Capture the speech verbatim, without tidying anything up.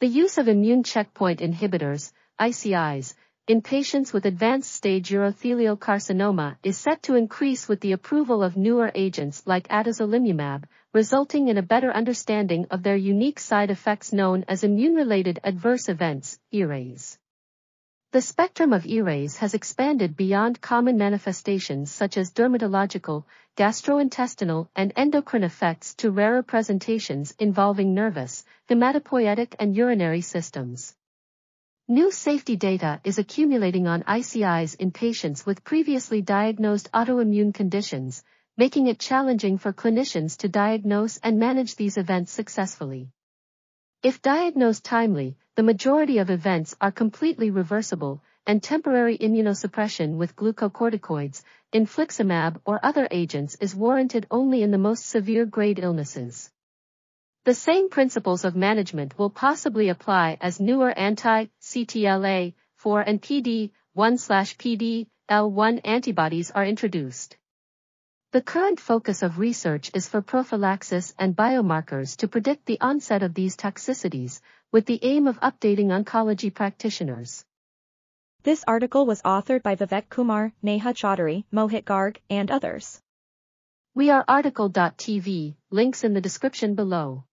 The use of immune checkpoint inhibitors, I C Is, in patients with advanced stage urothelial carcinoma is set to increase with the approval of newer agents like atezolizumab, resulting in a better understanding of their unique side effects known as immune-related adverse events, I R As. The spectrum of I R As has expanded beyond common manifestations such as dermatological, gastrointestinal, and endocrine effects to rarer presentations involving nervous, hematopoietic, and urinary systems. New safety data is accumulating on I C Is in patients with previously diagnosed autoimmune conditions, making it challenging for clinicians to diagnose and manage these events successfully. If diagnosed timely, the majority of events are completely reversible, and temporary immunosuppression with glucocorticoids, infliximab, or other agents is warranted only in the most severe grade illnesses. The same principles of management will possibly apply as newer anti C T L A four and P D one P D L one antibodies are introduced. The current focus of research is for prophylaxis and biomarkers to predict the onset of these toxicities, with the aim of updating oncology practitioners. This article was authored by Vivek Kumar, Neha Chaudhary, Mohit Garg, and others. We are article dot T V, links in the description below.